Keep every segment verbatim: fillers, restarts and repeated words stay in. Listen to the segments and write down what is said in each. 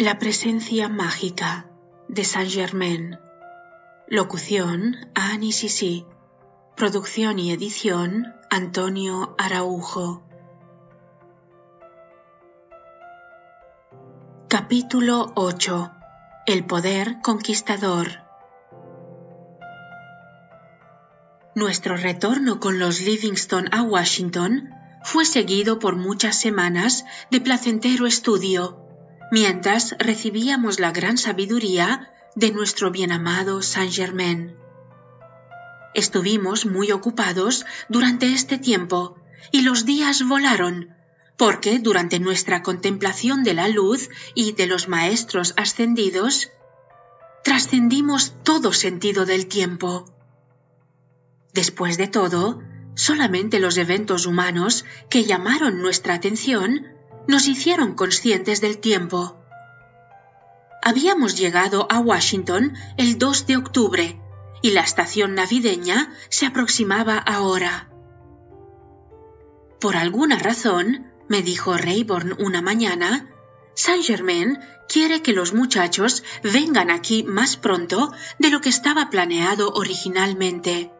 La presencia mágica de Saint Germain. Locución: Anísi Sí. Producción y edición: Antonio Araujo. Capítulo ocho. El poder conquistador. Nuestro retorno con los Livingston a Washington fue seguido por muchas semanas de placentero estudio, mientras recibíamos la gran sabiduría de nuestro bienamado Saint Germain. Estuvimos muy ocupados durante este tiempo y los días volaron, porque durante nuestra contemplación de la luz y de los Maestros Ascendidos, trascendimos todo sentido del tiempo. Después de todo, solamente los eventos humanos que llamaron nuestra atención nos hicieron conscientes del tiempo. Habíamos llegado a Washington el dos de octubre y la estación navideña se aproximaba ahora. Por alguna razón, me dijo Rayborn una mañana, Saint Germain quiere que los muchachos vengan aquí más pronto de lo que estaba planeado originalmente.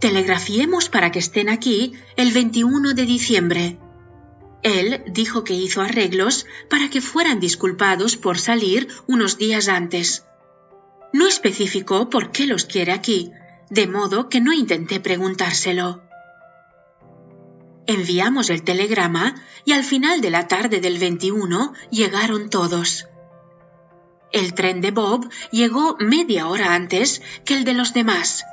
Telegrafiemos para que estén aquí el veintiuno de diciembre. Él dijo que hizo arreglos para que fueran disculpados por salir unos días antes. No especificó por qué los quiere aquí, de modo que no intenté preguntárselo. Enviamos el telegrama y al final de la tarde del veintiuno llegaron todos. El tren de Bob llegó media hora antes que el de los demás.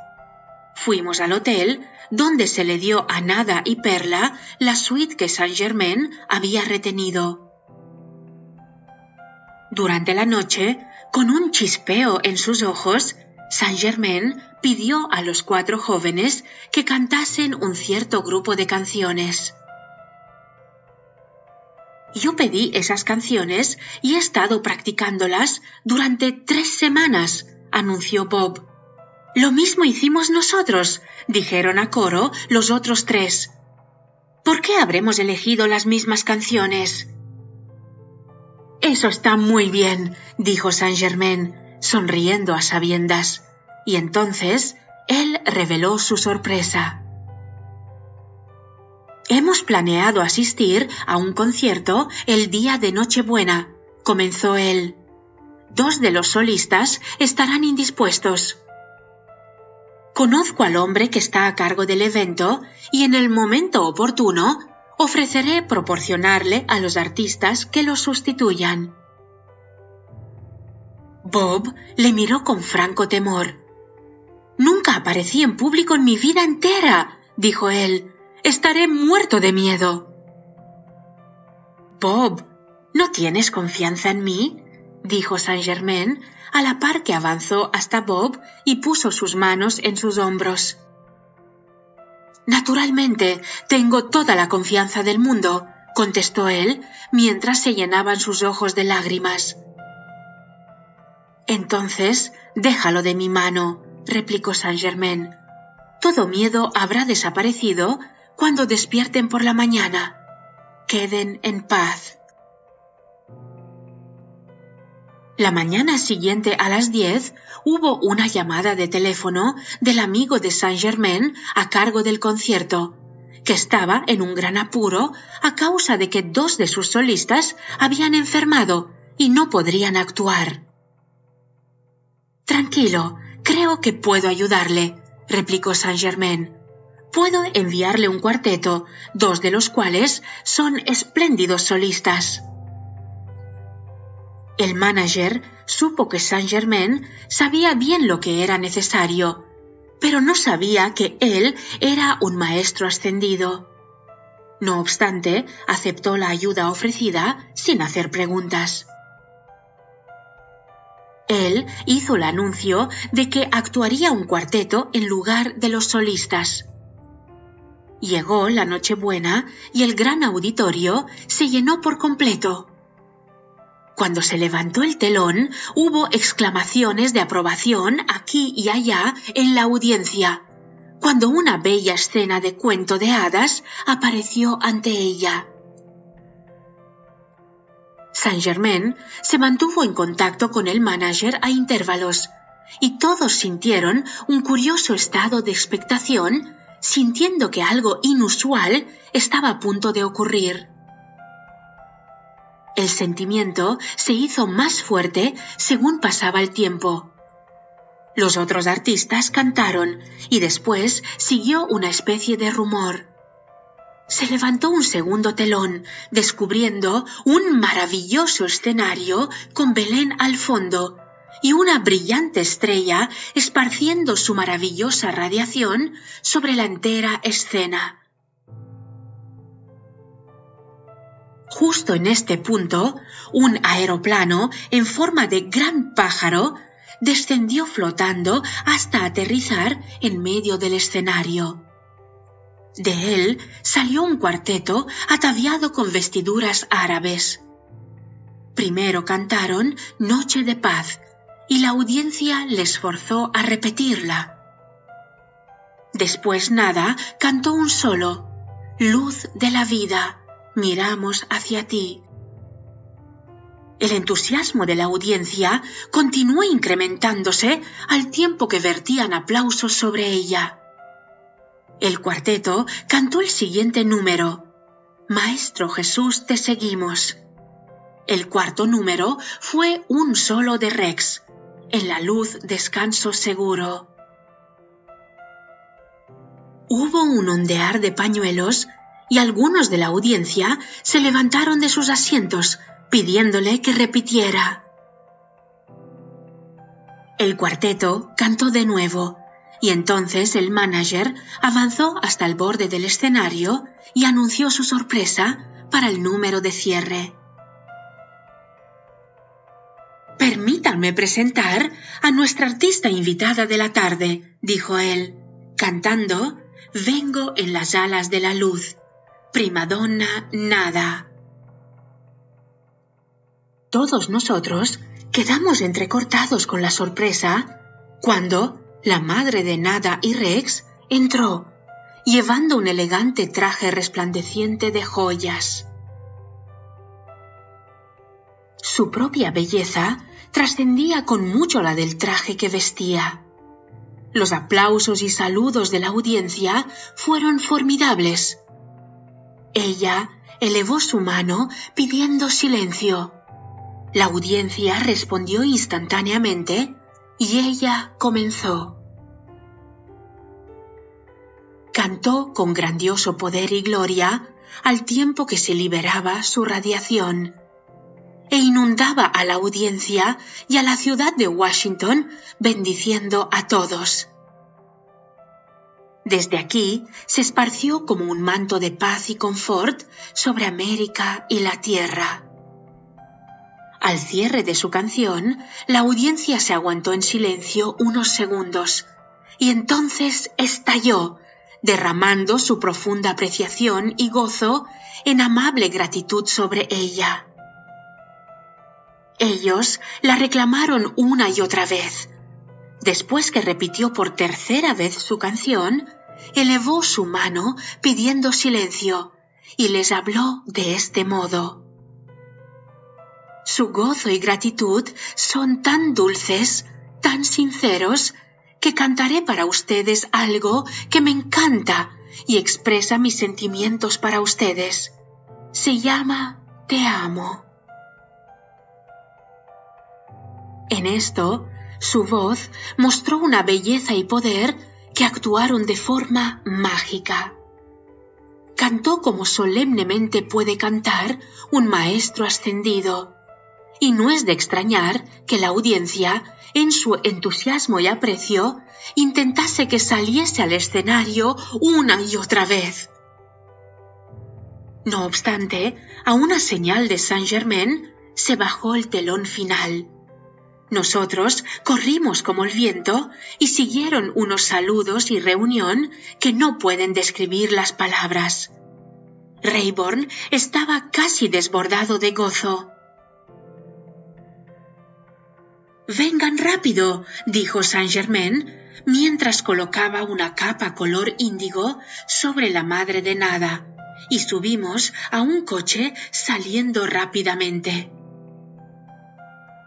Fuimos al hotel, donde se le dio a Nada y Perla la suite que Saint Germain había retenido. Durante la noche, con un chispeo en sus ojos, Saint Germain pidió a los cuatro jóvenes que cantasen un cierto grupo de canciones. Yo pedí esas canciones y he estado practicándolas durante tres semanas, anunció Bob. Lo mismo hicimos nosotros, dijeron a coro los otros tres. ¿Por qué habremos elegido las mismas canciones? Eso está muy bien, dijo Saint Germain, sonriendo a sabiendas. Y entonces él reveló su sorpresa. Hemos planeado asistir a un concierto el día de Nochebuena, comenzó él. Dos de los solistas estarán indispuestos. Conozco al hombre que está a cargo del evento y en el momento oportuno ofreceré proporcionarle a los artistas que lo sustituyan. Bob le miró con franco temor. Nunca aparecí en público en mi vida entera, dijo él. Estaré muerto de miedo. Bob, ¿no tienes confianza en mí?, dijo Saint Germain, a la par que avanzó hasta Bob y puso sus manos en sus hombros. «Naturalmente, tengo toda la confianza del mundo», contestó él, mientras se llenaban sus ojos de lágrimas. «Entonces, déjalo de mi mano», replicó Saint Germain. «Todo miedo habrá desaparecido cuando despierten por la mañana. Queden en paz». La mañana siguiente a las diez hubo una llamada de teléfono del amigo de Saint Germain a cargo del concierto, que estaba en un gran apuro a causa de que dos de sus solistas habían enfermado y no podrían actuar. Tranquilo, creo que puedo ayudarle, replicó Saint Germain. Puedo enviarle un cuarteto, dos de los cuales son espléndidos solistas. El manager supo que Saint Germain sabía bien lo que era necesario, pero no sabía que él era un maestro ascendido. No obstante, aceptó la ayuda ofrecida sin hacer preguntas. Él hizo el anuncio de que actuaría un cuarteto en lugar de los solistas. Llegó la Nochebuena y el gran auditorio se llenó por completo. Cuando se levantó el telón, hubo exclamaciones de aprobación aquí y allá en la audiencia, cuando una bella escena de cuento de hadas apareció ante ella. Saint Germain se mantuvo en contacto con el manager a intervalos y todos sintieron un curioso estado de expectación, sintiendo que algo inusual estaba a punto de ocurrir. El sentimiento se hizo más fuerte según pasaba el tiempo. Los otros artistas cantaron y después siguió una especie de rumor. Se levantó un segundo telón, descubriendo un maravilloso escenario con Belén al fondo y una brillante estrella esparciendo su maravillosa radiación sobre la entera escena. Justo en este punto, un aeroplano en forma de gran pájaro descendió flotando hasta aterrizar en medio del escenario. De él salió un cuarteto ataviado con vestiduras árabes. Primero cantaron Noche de Paz y la audiencia les forzó a repetirla. Después Nada cantó un solo, Luz de la vida, miramos hacia ti. El entusiasmo de la audiencia continuó incrementándose al tiempo que vertían aplausos sobre ella. El cuarteto cantó el siguiente número, Maestro Jesús, te seguimos. El cuarto número fue un solo de Rex, En la luz descanso seguro. Hubo un ondear de pañuelos y algunos de la audiencia se levantaron de sus asientos pidiéndole que repitiera. El cuarteto cantó de nuevo y entonces el manager avanzó hasta el borde del escenario y anunció su sorpresa para el número de cierre. Permítanme presentar a nuestra artista invitada de la tarde, dijo él, cantando Vengo en las alas de la luz, primadonna Nada. Todos nosotros quedamos entrecortados con la sorpresa cuando la madre de Nada y Rex entró, llevando un elegante traje resplandeciente de joyas. Su propia belleza trascendía con mucho la del traje que vestía. Los aplausos y saludos de la audiencia fueron formidables. Ella elevó su mano pidiendo silencio. La audiencia respondió instantáneamente y ella comenzó. Cantó con grandioso poder y gloria al tiempo que se liberaba su radiación e inundaba a la audiencia y a la ciudad de Washington, bendiciendo a todos. Desde aquí se esparció como un manto de paz y confort sobre América y la tierra. Al cierre de su canción, la audiencia se aguantó en silencio unos segundos y entonces estalló, derramando su profunda apreciación y gozo en amable gratitud sobre ella. Ellos la reclamaron una y otra vez. Después que repitió por tercera vez su canción, elevó su mano pidiendo silencio y les habló de este modo. Su gozo y gratitud son tan dulces, tan sinceros, que cantaré para ustedes algo que me encanta y expresa mis sentimientos para ustedes. Se llama Te amo. En esto, su voz mostró una belleza y poder que actuaron de forma mágica. Cantó como solemnemente puede cantar un maestro ascendido. Y no es de extrañar que la audiencia, en su entusiasmo y aprecio, intentase que saliese al escenario una y otra vez. No obstante, a una señal de Saint Germain se bajó el telón final. Nosotros corrimos como el viento y siguieron unos saludos y reunión que no pueden describir las palabras. Rayborn estaba casi desbordado de gozo. «Vengan rápido», dijo Saint Germain, mientras colocaba una capa color índigo sobre la madre de Nada, y subimos a un coche saliendo rápidamente.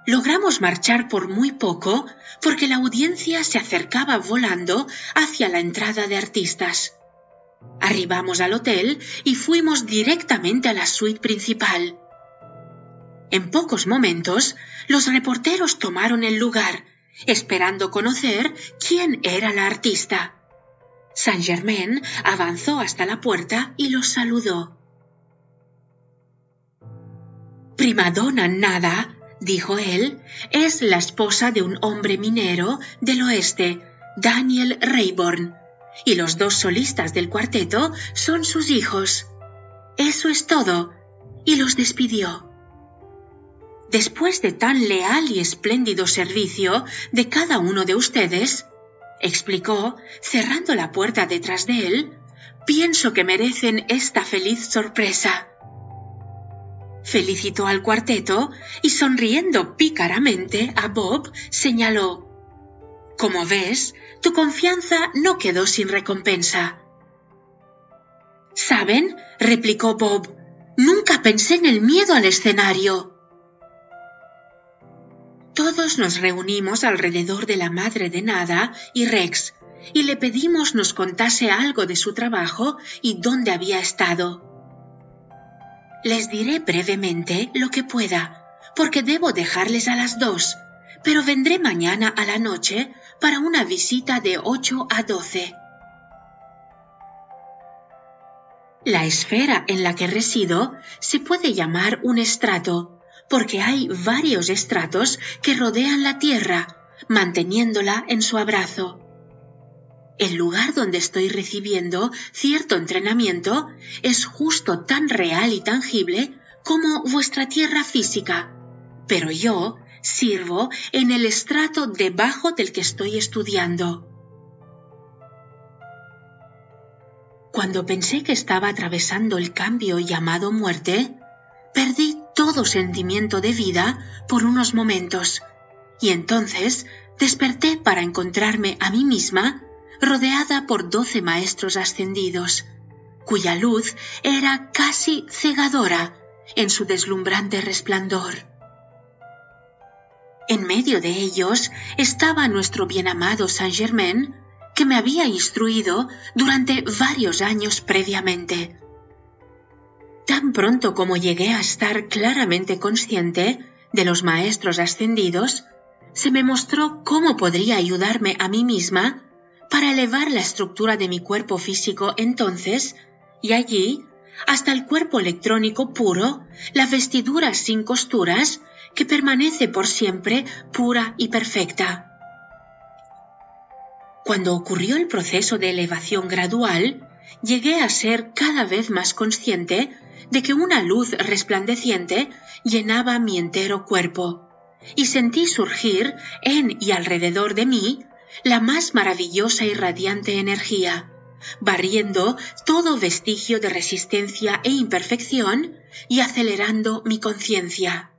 Logramos marchar por muy poco porque la audiencia se acercaba volando hacia la entrada de artistas. Arribamos al hotel y fuimos directamente a la suite principal. En pocos momentos, los reporteros tomaron el lugar, esperando conocer quién era la artista. Saint Germain avanzó hasta la puerta y los saludó. Primadonna Nada, dijo él, es la esposa de un hombre minero del oeste, Daniel Rayborn, y los dos solistas del cuarteto son sus hijos. Eso es todo, y los despidió. Después de tan leal y espléndido servicio de cada uno de ustedes, explicó, cerrando la puerta detrás de él, pienso que merecen esta feliz sorpresa. Felicitó al cuarteto y, sonriendo pícaramente a Bob, señaló: como ves, tu confianza no quedó sin recompensa. ¿Saben?, replicó Bob, nunca pensé en el miedo al escenario. Todos nos reunimos alrededor de la madre de Nada y Rex y le pedimos nos contase algo de su trabajo y dónde había estado. Les diré brevemente lo que pueda, porque debo dejarles a las dos, pero vendré mañana a la noche para una visita de ocho a doce. La esfera en la que resido se puede llamar un estrato, porque hay varios estratos que rodean la Tierra, manteniéndola en su abrazo. El lugar donde estoy recibiendo cierto entrenamiento es justo tan real y tangible como vuestra tierra física, pero yo sirvo en el estrato debajo del que estoy estudiando. Cuando pensé que estaba atravesando el cambio llamado muerte, perdí todo sentimiento de vida por unos momentos, y entonces desperté para encontrarme a mí misma rodeada por doce maestros ascendidos, cuya luz era casi cegadora en su deslumbrante resplandor. En medio de ellos estaba nuestro bienamado Saint Germain, que me había instruido durante varios años previamente. Tan pronto como llegué a estar claramente consciente de los maestros ascendidos, se me mostró cómo podría ayudarme a mí misma para elevar la estructura de mi cuerpo físico entonces, y allí, hasta el cuerpo electrónico puro, la vestidura sin costuras, que permanece por siempre pura y perfecta. Cuando ocurrió el proceso de elevación gradual, llegué a ser cada vez más consciente de que una luz resplandeciente llenaba mi entero cuerpo, y sentí surgir en y alrededor de mí la más maravillosa y radiante energía, barriendo todo vestigio de resistencia e imperfección y acelerando mi conciencia.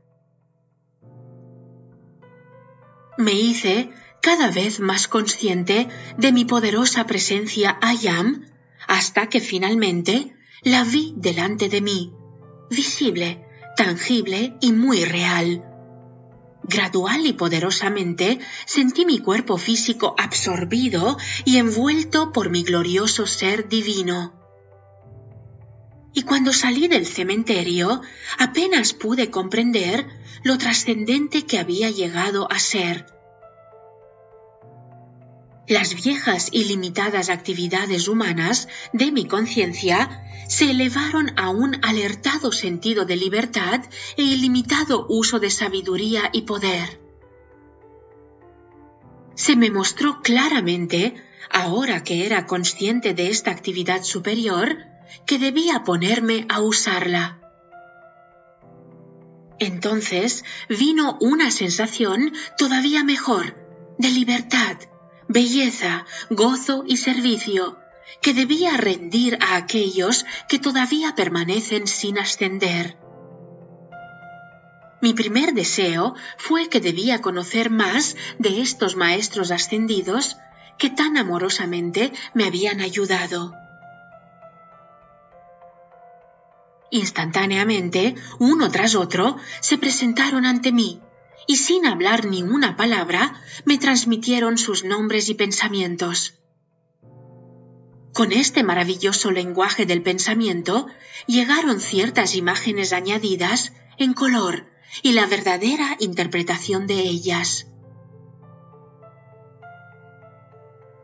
Me hice cada vez más consciente de mi poderosa presencia I Am, hasta que finalmente la vi delante de mí, visible, tangible y muy real. Gradual y poderosamente sentí mi cuerpo físico absorbido y envuelto por mi glorioso ser divino. Y cuando salí del cementerio, apenas pude comprender lo trascendente que había llegado a ser. Las viejas y limitadas actividades humanas de mi conciencia se elevaron a un alertado sentido de libertad e ilimitado uso de sabiduría y poder. Se me mostró claramente, ahora que era consciente de esta actividad superior, que debía ponerme a usarla. Entonces vino una sensación todavía mejor, de libertad, belleza, gozo y servicio, que debía rendir a aquellos que todavía permanecen sin ascender. Mi primer deseo fue que debía conocer más de estos maestros ascendidos que tan amorosamente me habían ayudado. Instantáneamente, uno tras otro, se presentaron ante mí, y sin hablar ni una palabra, me transmitieron sus nombres y pensamientos. Con este maravilloso lenguaje del pensamiento, llegaron ciertas imágenes añadidas en color y la verdadera interpretación de ellas.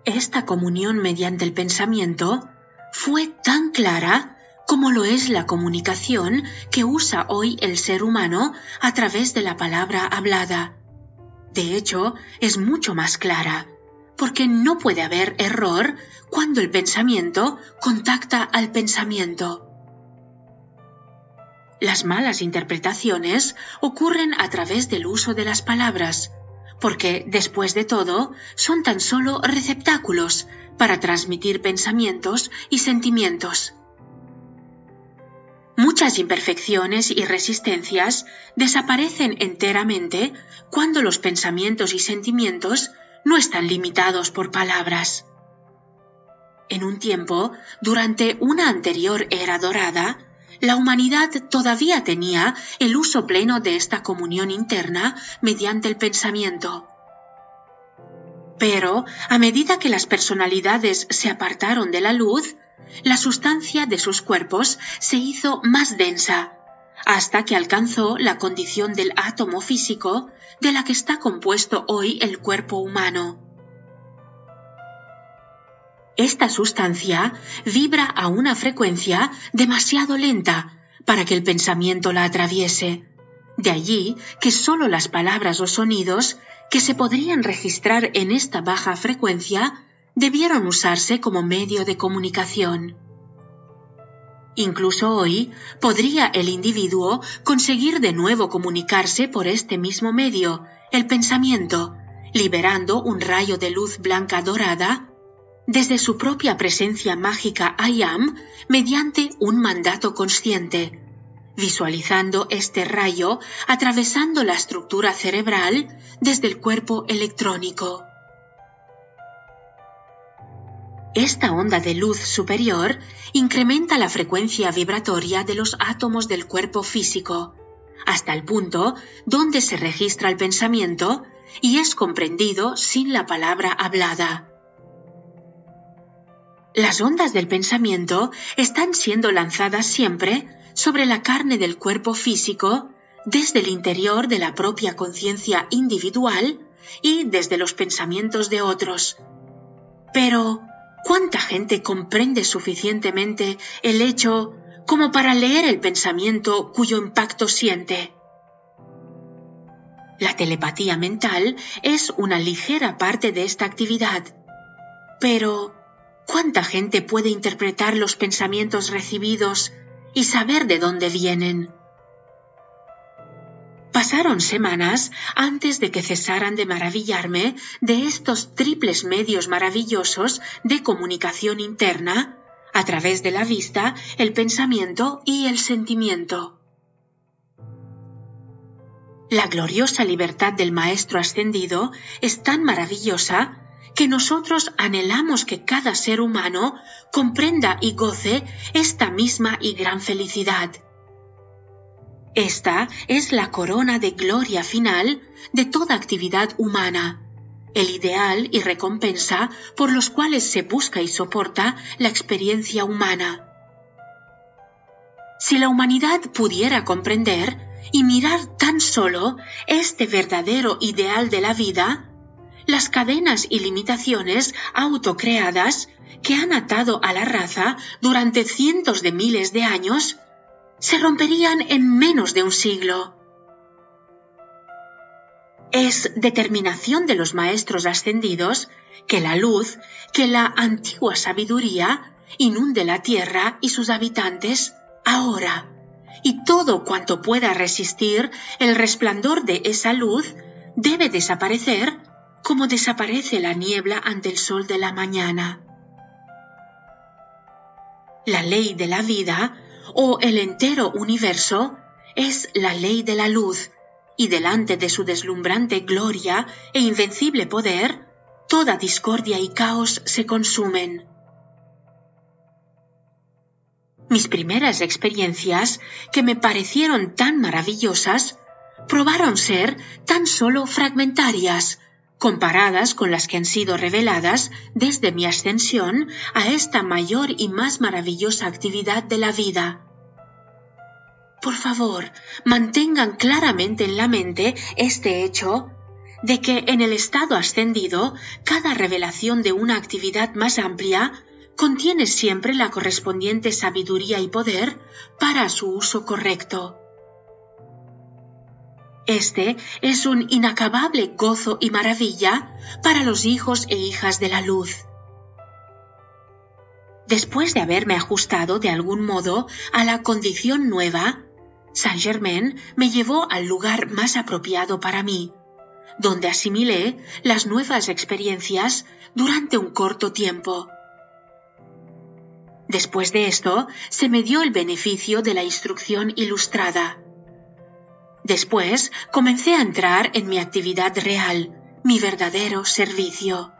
Esta comunión mediante el pensamiento fue tan clara como lo es la comunicación que usa hoy el ser humano a través de la palabra hablada. De hecho, es mucho más clara, porque no puede haber error cuando el pensamiento contacta al pensamiento. Las malas interpretaciones ocurren a través del uso de las palabras, porque, después de todo, son tan solo receptáculos para transmitir pensamientos y sentimientos. Muchas imperfecciones y resistencias desaparecen enteramente cuando los pensamientos y sentimientos no están limitados por palabras. En un tiempo, durante una anterior era dorada, la humanidad todavía tenía el uso pleno de esta comunión interna mediante el pensamiento. Pero, a medida que las personalidades se apartaron de la luz, la sustancia de sus cuerpos se hizo más densa, hasta que alcanzó la condición del átomo físico de la que está compuesto hoy el cuerpo humano. Esta sustancia vibra a una frecuencia demasiado lenta para que el pensamiento la atraviese. De allí que solo las palabras o sonidos que se podrían registrar en esta baja frecuencia debieron usarse como medio de comunicación. Incluso hoy podría el individuo conseguir de nuevo comunicarse por este mismo medio, el pensamiento, liberando un rayo de luz blanca dorada desde su propia presencia mágica I Am mediante un mandato consciente, visualizando este rayo atravesando la estructura cerebral desde el cuerpo electrónico. Esta onda de luz superior incrementa la frecuencia vibratoria de los átomos del cuerpo físico, hasta el punto donde se registra el pensamiento y es comprendido sin la palabra hablada. Las ondas del pensamiento están siendo lanzadas siempre sobre la carne del cuerpo físico desde el interior de la propia conciencia individual y desde los pensamientos de otros. Pero, ¿cuánta gente comprende suficientemente el hecho como para leer el pensamiento cuyo impacto siente? La telepatía mental es una ligera parte de esta actividad, pero ¿cuánta gente puede interpretar los pensamientos recibidos y saber de dónde vienen? Pasaron semanas antes de que cesaran de maravillarme de estos triples medios maravillosos de comunicación interna, a través de la vista, el pensamiento y el sentimiento. La gloriosa libertad del Maestro Ascendido es tan maravillosa que nosotros anhelamos que cada ser humano comprenda y goce esta misma y gran felicidad. Esta es la corona de gloria final de toda actividad humana, el ideal y recompensa por los cuales se busca y soporta la experiencia humana. Si la humanidad pudiera comprender y mirar tan solo este verdadero ideal de la vida, las cadenas y limitaciones autocreadas que han atado a la raza durante cientos de miles de años se romperían en menos de un siglo. Es determinación de los Maestros Ascendidos que la luz, que la antigua sabiduría, inunde la tierra y sus habitantes ahora, y todo cuanto pueda resistir el resplandor de esa luz debe desaparecer como desaparece la niebla ante el sol de la mañana. La ley de la vida, o el entero universo, es la ley de la luz, y delante de su deslumbrante gloria e invencible poder, toda discordia y caos se consumen. Mis primeras experiencias, que me parecieron tan maravillosas, probaron ser tan solo fragmentarias, comparadas con las que han sido reveladas desde mi ascensión a esta mayor y más maravillosa actividad de la vida. Por favor, mantengan claramente en la mente este hecho de que en el estado ascendido, cada revelación de una actividad más amplia contiene siempre la correspondiente sabiduría y poder para su uso correcto. Este es un inacabable gozo y maravilla para los hijos e hijas de la luz. Después de haberme ajustado de algún modo a la condición nueva, Saint Germain me llevó al lugar más apropiado para mí, donde asimilé las nuevas experiencias durante un corto tiempo. Después de esto, se me dio el beneficio de la instrucción ilustrada. Después, comencé a entrar en mi actividad real, mi verdadero servicio.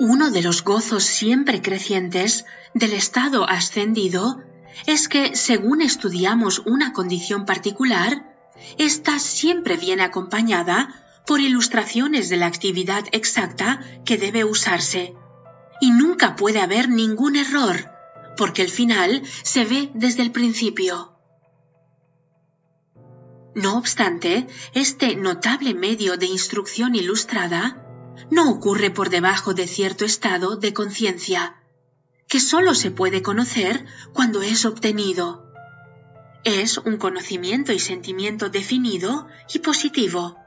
Uno de los gozos siempre crecientes del estado ascendido es que, según estudiamos una condición particular, ésta siempre viene acompañada por ilustraciones de la actividad exacta que debe usarse, y nunca puede haber ningún error, porque el final se ve desde el principio. No obstante, este notable medio de instrucción ilustrada no ocurre por debajo de cierto estado de conciencia, que solo se puede conocer cuando es obtenido. Es un conocimiento y sentimiento definido y positivo.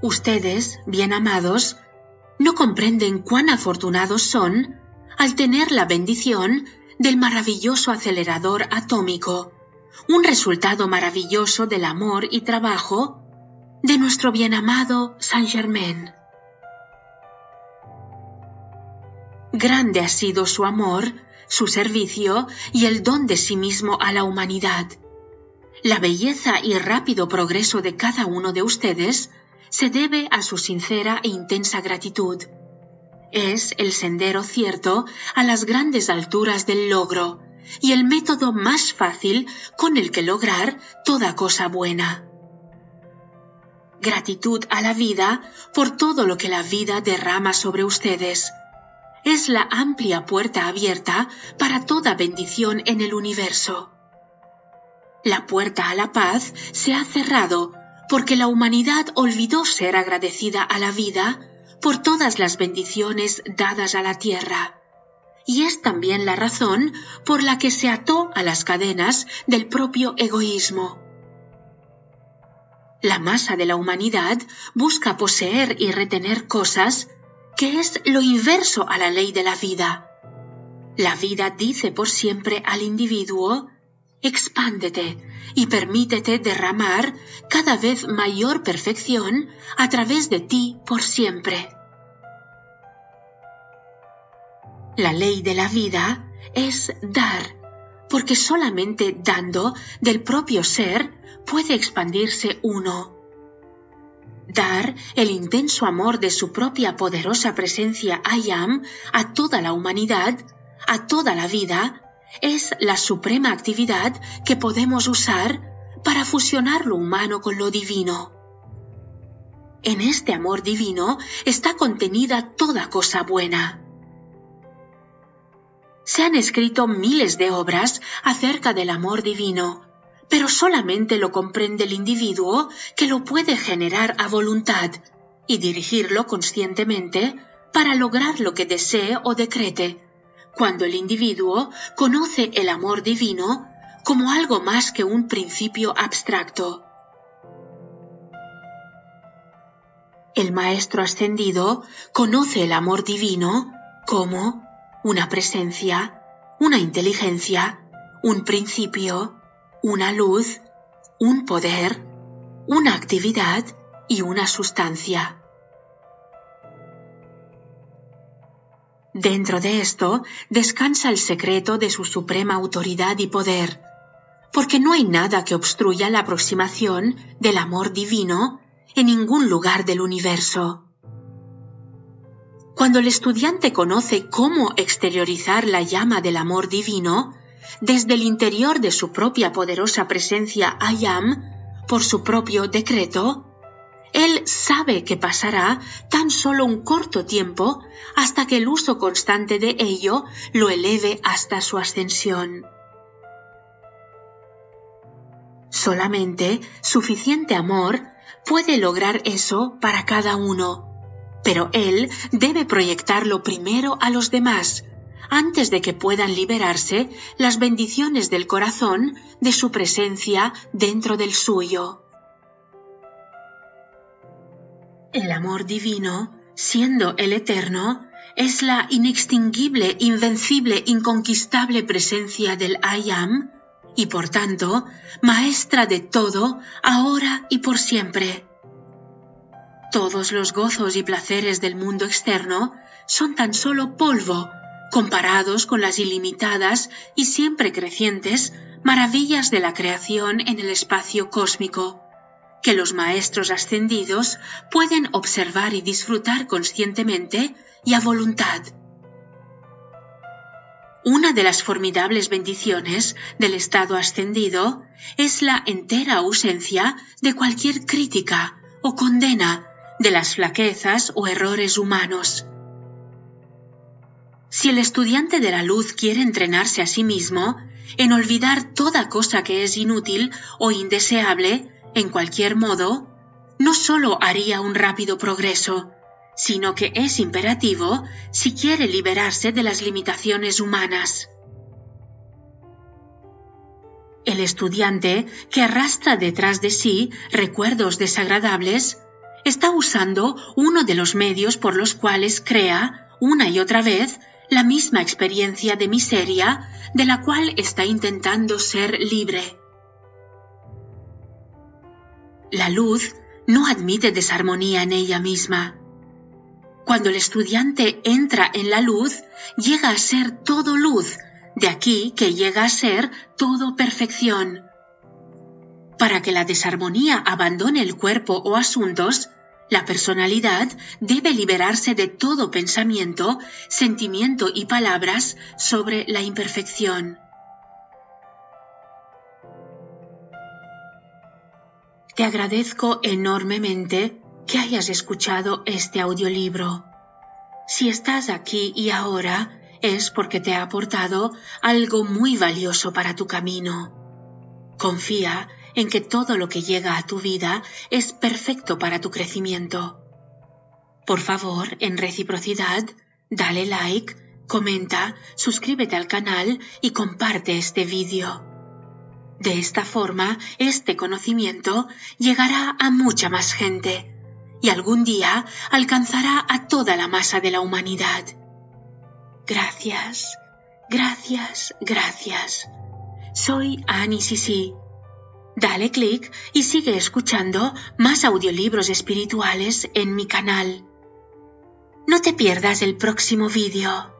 Ustedes, bien amados, no comprenden cuán afortunados son al tener la bendición del maravilloso acelerador atómico, un resultado maravilloso del amor y trabajo de nuestro bien amado Saint Germain. Grande ha sido su amor, su servicio y el don de sí mismo a la humanidad. La belleza y rápido progreso de cada uno de ustedes se debe a su sincera e intensa gratitud. Es el sendero cierto a las grandes alturas del logro, y el método más fácil con el que lograr toda cosa buena. Gratitud a la vida por todo lo que la vida derrama sobre ustedes. Es la amplia puerta abierta para toda bendición en el universo. La puerta a la paz se ha cerrado porque la humanidad olvidó ser agradecida a la vida por todas las bendiciones dadas a la tierra. Y es también la razón por la que se ató a las cadenas del propio egoísmo. La masa de la humanidad busca poseer y retener cosas, que es lo inverso a la ley de la vida. La vida dice por siempre al individuo: expándete y permítete derramar cada vez mayor perfección a través de ti por siempre. La ley de la vida es dar, porque solamente dando del propio ser puede expandirse uno. Dar el intenso amor de su propia poderosa presencia I Am a toda la humanidad, a toda la vida, es la suprema actividad que podemos usar para fusionar lo humano con lo divino. En este amor divino está contenida toda cosa buena. Se han escrito miles de obras acerca del amor divino, pero solamente lo comprende el individuo que lo puede generar a voluntad y dirigirlo conscientemente para lograr lo que desee o decrete, cuando el individuo conoce el amor divino como algo más que un principio abstracto. El Maestro Ascendido conoce el amor divino como una presencia, una inteligencia, un principio, una luz, un poder, una actividad y una sustancia. Dentro de esto descansa el secreto de su suprema autoridad y poder, porque no hay nada que obstruya la aproximación del amor divino en ningún lugar del universo. Cuando el estudiante conoce cómo exteriorizar la llama del amor divino, desde el interior de su propia poderosa presencia I Am, por su propio decreto, él sabe que pasará tan solo un corto tiempo hasta que el uso constante de ello lo eleve hasta su ascensión. Solamente suficiente amor puede lograr eso para cada uno, pero él debe proyectarlo primero a los demás, antes de que puedan liberarse las bendiciones del corazón de su presencia dentro del suyo. El amor divino, siendo el eterno, es la inextinguible, invencible, inconquistable presencia del I Am, y por tanto, maestra de todo, ahora y por siempre. Todos los gozos y placeres del mundo externo son tan solo polvo, comparados con las ilimitadas y siempre crecientes maravillas de la creación en el espacio cósmico, que los maestros ascendidos pueden observar y disfrutar conscientemente y a voluntad. Una de las formidables bendiciones del estado ascendido es la entera ausencia de cualquier crítica o condena de las flaquezas o errores humanos. Si el estudiante de la luz quiere entrenarse a sí mismo en olvidar toda cosa que es inútil o indeseable, en cualquier modo, no solo haría un rápido progreso, sino que es imperativo si quiere liberarse de las limitaciones humanas. El estudiante que arrastra detrás de sí recuerdos desagradables está usando uno de los medios por los cuales crea, una y otra vez, la misma experiencia de miseria de la cual está intentando ser libre. La luz no admite desarmonía en ella misma. Cuando el estudiante entra en la luz, llega a ser todo luz, de aquí que llega a ser todo perfección. Para que la desarmonía abandone el cuerpo o asuntos, la personalidad debe liberarse de todo pensamiento, sentimiento y palabras sobre la imperfección. Te agradezco enormemente que hayas escuchado este audiolibro. Si estás aquí y ahora, es porque te ha aportado algo muy valioso para tu camino. Confía en que todo lo que llega a tu vida es perfecto para tu crecimiento. Por favor, en reciprocidad, dale like, comenta, suscríbete al canal y comparte este vídeo. De esta forma, este conocimiento llegará a mucha más gente y algún día alcanzará a toda la masa de la humanidad. Gracias, gracias, gracias. Soy Anísi Sí. Dale clic y sigue escuchando más audiolibros espirituales en mi canal. No te pierdas el próximo vídeo.